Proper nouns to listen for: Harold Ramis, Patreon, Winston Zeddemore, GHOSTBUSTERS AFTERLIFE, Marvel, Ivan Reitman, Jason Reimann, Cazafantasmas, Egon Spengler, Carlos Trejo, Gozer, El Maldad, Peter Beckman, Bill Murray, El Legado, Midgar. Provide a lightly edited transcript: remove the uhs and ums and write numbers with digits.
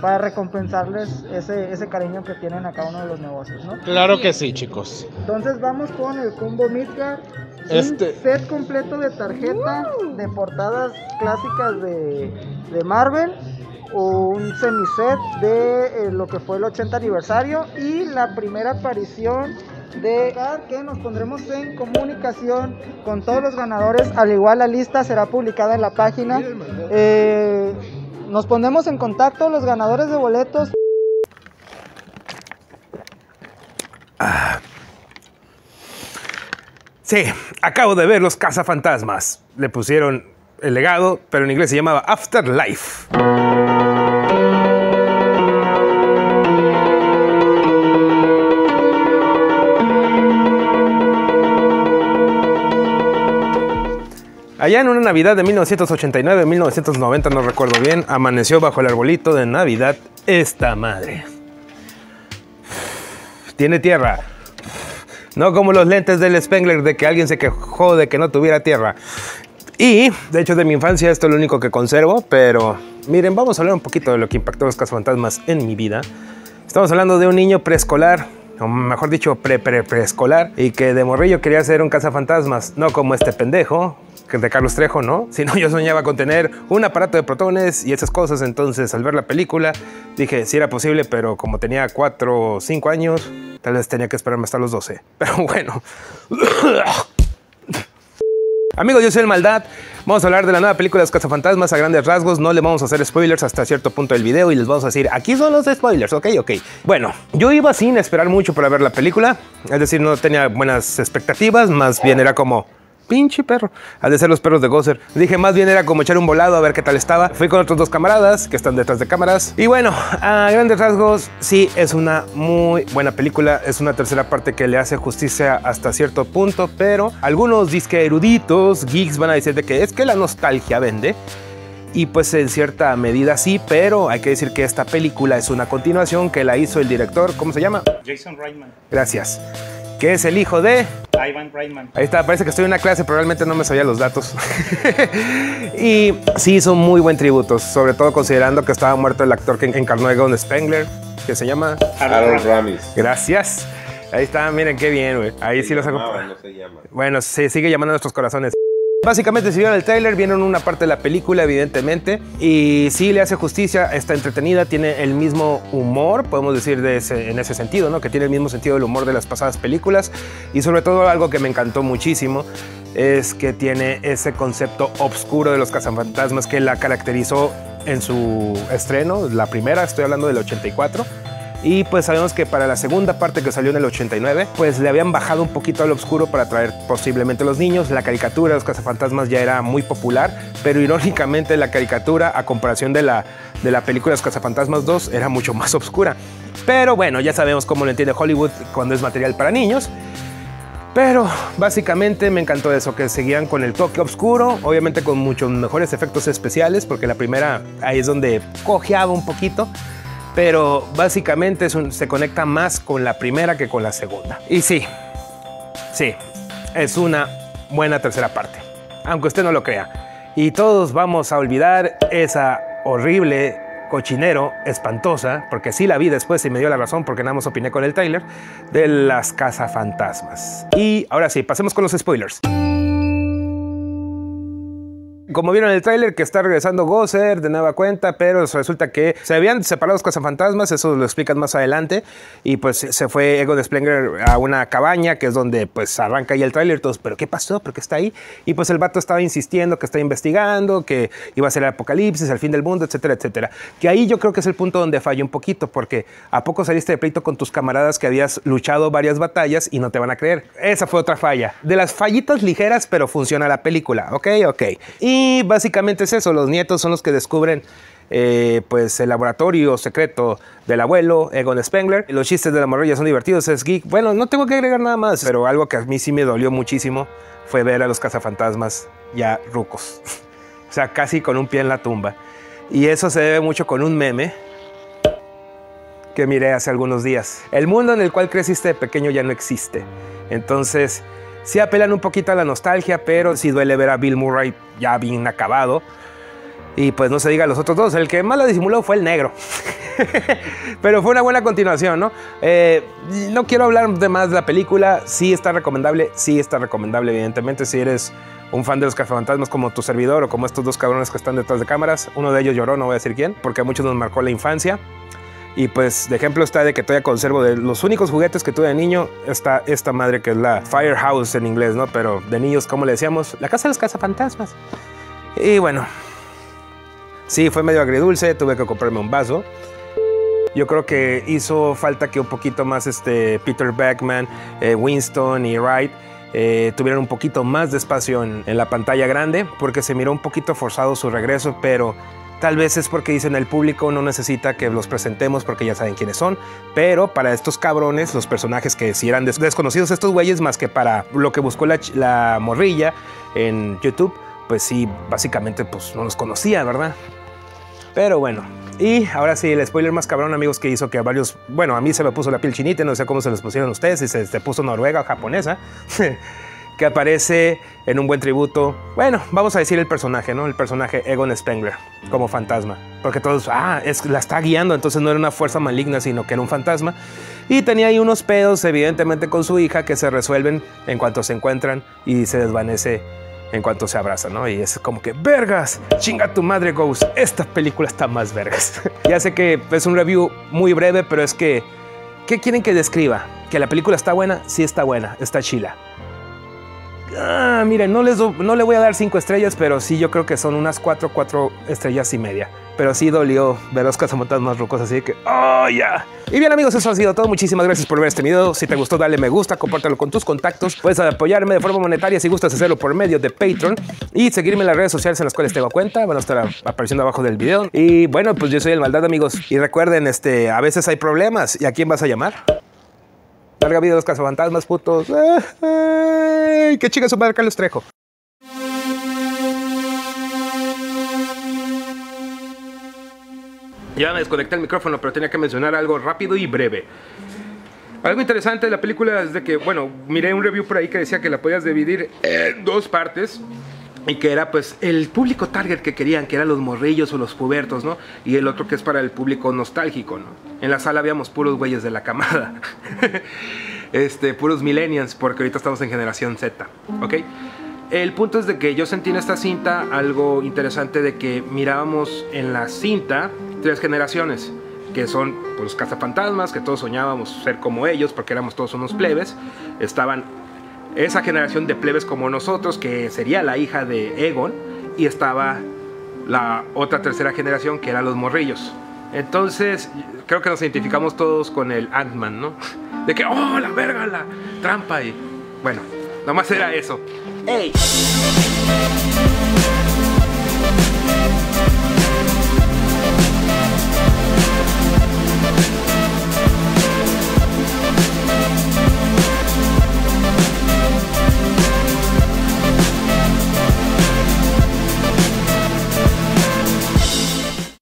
para recompensarles ese cariño que tienen a cada uno de los negocios, ¿no? Claro que sí, chicos. Entonces vamos con el combo Midgar, un set completo de tarjetas de portadas clásicas de Marvel, un semiset de lo que fue el 80 aniversario y la primera aparición de que nos pondremos en comunicación con todos los ganadores. Al igual, la lista será publicada en la página. Nos pondremos en contacto los ganadores de boletos. Sí, acabo de ver los Cazafantasmas. Le pusieron El Legado, pero en inglés se llamaba Afterlife. Allá en una Navidad de 1989, 1990, no recuerdo bien, amaneció bajo el arbolito de Navidad esta madre. Tiene tierra. No como los lentes del Spengler, de que alguien se quejó de que no tuviera tierra. Y, de hecho, de mi infancia esto es lo único que conservo, pero miren, vamos a hablar un poquito de lo que impactó los Cazafantasmas en mi vida. Estamos hablando de un niño preescolar, o mejor dicho, preescolar, y que de morrillo quería ser un cazafantasmas, no como este pendejo, que es de Carlos Trejo, ¿no? Sino yo soñaba con tener un aparato de protones y esas cosas. Entonces, al ver la película, dije, sí era posible, pero como tenía 4 o 5 años, tal vez tenía que esperarme hasta los 12. Pero bueno. Amigos, yo soy El Maldad. Vamos a hablar de la nueva película de los Cazafantasmas a grandes rasgos. No le vamos a hacer spoilers hasta cierto punto del video y les vamos a decir, aquí son los spoilers, ok. Bueno, yo iba sin esperar mucho para ver la película. Es decir, no tenía buenas expectativas, más bien era como... pinche perro, ha de ser los perros de Gozer. Dije, más bien era como echar un volado a ver qué tal estaba. Fui con otros dos camaradas que están detrás de cámaras. Y bueno, a grandes rasgos, sí, es una muy buena película. Es una tercera parte que le hace justicia hasta cierto punto, pero algunos disque eruditos, geeks, van a decir de que es que la nostalgia vende. Y pues en cierta medida sí, pero hay que decir que esta película es una continuación que la hizo el director, ¿cómo se llama? Jason Reimann. Gracias. Que es el hijo de... Ivan Reitman. Ahí está, parece que estoy en una clase, pero realmente no me sabía los datos. Y sí hizo muy buen tributo, sobre todo considerando que estaba muerto el actor que encarnó a Egon Spengler, que se llama... Harold Ramis. Gracias. Ahí está, miren qué bien, güey. Ahí sí los hago. No se llama. Bueno, se sigue llamando a nuestros corazones. Básicamente, si vieron el tráiler, vieron una parte de la película, evidentemente, y sí le hace justicia, está entretenida, tiene el mismo humor, podemos decir en ese sentido, ¿no? Que tiene el mismo sentido del humor de las pasadas películas, y sobre todo algo que me encantó muchísimo es que tiene ese concepto oscuro de los cazafantasmas que la caracterizó en su estreno, la primera, estoy hablando del 84. Y pues sabemos que para la segunda parte que salió en el 89, pues le habían bajado un poquito al oscuro para atraer posiblemente a los niños. La caricatura de los cazafantasmas ya era muy popular, pero irónicamente la caricatura a comparación de la película de los Cazafantasmas 2 era mucho más oscura. Pero bueno, ya sabemos cómo lo entiende Hollywood cuando es material para niños. Pero básicamente me encantó eso, que seguían con el toque oscuro, obviamente con muchos mejores efectos especiales, porque la primera ahí es donde cojeaba un poquito. Pero básicamente se conecta más con la primera que con la segunda. Y sí, es una buena tercera parte, aunque usted no lo crea. Y todos vamos a olvidar esa horrible cochinero, espantosa, porque sí la vi después y me dio la razón porque nada más opiné con el tráiler, de las Cazafantasmas. Y ahora sí, pasemos con los spoilers. Como vieron en el tráiler, que está regresando Gozer de nueva cuenta, pero resulta que se habían separado los cazafantasmas, eso lo explican más adelante, y pues se fue Egon Spengler a una cabaña, que es donde pues arranca ahí el tráiler, todos, ¿pero qué pasó? ¿Por qué está ahí? Y pues el vato estaba insistiendo que está investigando, que iba a ser el apocalipsis, el fin del mundo, etcétera, etcétera. Que ahí yo creo que es el punto donde falla un poquito, porque ¿a poco saliste de pleito con tus camaradas que habías luchado varias batallas y no te van a creer? Esa fue otra falla. De las fallitas ligeras, pero funciona la película, ok. Y básicamente es eso, los nietos son los que descubren pues el laboratorio secreto del abuelo, Egon Spengler. Los chistes de la morrilla son divertidos, es geek. Bueno, no tengo que agregar nada más, pero algo que a mí sí me dolió muchísimo fue ver a los cazafantasmas ya rucos. O sea, casi con un pie en la tumba. Y eso se debe mucho con un meme que miré hace algunos días. El mundo en el cual creciste de pequeño ya no existe. Entonces... sí apelan un poquito a la nostalgia, pero sí duele ver a Bill Murray ya bien acabado. Y pues no se diga los otros dos, el que más la disimuló fue el negro. Pero fue una buena continuación, ¿no? No quiero hablar de más de la película, sí está recomendable, evidentemente, si eres un fan de los Cazafantasmas como tu servidor o como estos dos cabrones que están detrás de cámaras. Uno de ellos lloró, no voy a decir quién, porque a muchos nos marcó la infancia. Y pues de ejemplo está de que todavía conservo de los únicos juguetes que tuve de niño, está esta madre que es la Firehouse en inglés, ¿no? Pero de niños, como le decíamos, la casa de los Cazafantasmas. Y bueno, sí, fue medio agridulce, tuve que comprarme un vaso. Yo creo que hizo falta que un poquito más Peter Beckman, Winston y Wright tuvieran un poquito más de espacio en la pantalla grande, porque se miró un poquito forzado su regreso, pero tal vez es porque dicen el público no necesita que los presentemos porque ya saben quiénes son. Pero para estos cabrones, los personajes que si eran desconocidos estos güeyes, más que para lo que buscó la morrilla en YouTube, pues sí, básicamente pues no los conocía, ¿verdad? Pero bueno, y ahora sí, el spoiler más cabrón, amigos, que hizo que a varios... Bueno, a mí se me puso la piel chinita, no sé cómo se los pusieron a ustedes, si se puso noruega o japonesa, que aparece en un buen tributo. Bueno, vamos a decir el personaje, ¿no? El personaje Egon Spengler, como fantasma. Porque todos, la está guiando, entonces no era una fuerza maligna, sino que era un fantasma. Y tenía ahí unos pedos, evidentemente, con su hija, que se resuelven en cuanto se encuentran y se desvanece en cuanto se abrazan, ¿no? Y es como que, ¡vergas! ¡Chinga tu madre, Ghost! Esta película está más vergas. Ya sé que es un review muy breve, pero es que... ¿Qué quieren que describa? ¿Que la película está buena? Sí está buena, está chila. Miren, no le voy a dar 5 estrellas, pero sí yo creo que son unas 4 estrellas y media. Pero sí dolió ver los Cazafantasmas más rucos, así que ¡oh, ya! Y bien, amigos, eso ha sido todo. Muchísimas gracias por ver este video. Si te gustó, dale me gusta, compártelo con tus contactos. Puedes apoyarme de forma monetaria si gustas hacerlo por medio de Patreon y seguirme en las redes sociales en las cuales tengo cuenta. Van a estar apareciendo abajo del video. Y bueno, pues yo soy El Maldad, amigos. Y recuerden, a veces hay problemas. ¿Y a quién vas a llamar? Larga vida de los Cazafantasmas, putos. ¡Qué chinga su madre, Carlos Trejo! Ya me desconecté el micrófono, pero tenía que mencionar algo rápido y breve. Algo interesante de la película es de que, bueno, miré un review por ahí que decía que la podías dividir en dos partes. Y que era pues el público target que querían, que eran los morrillos o los pubertos, ¿no? Y el otro que es para el público nostálgico, ¿no? En la sala habíamos puros güeyes de la camada. Puros millennials, porque ahorita estamos en generación Z, ¿ok? El punto es de que yo sentí en esta cinta algo interesante de que mirábamos en la cinta 3 generaciones, que son pues, los Cazafantasmas, que todos soñábamos ser como ellos, porque éramos todos unos plebes. Estaban esa generación de plebes como nosotros, que sería la hija de Egon, y estaba la otra tercera generación, que eran los morrillos. Entonces, creo que nos identificamos todos con el Ant-Man, ¿no? De que, ¡oh, la verga, la trampa! Y bueno, nomás era eso. ¡Ey!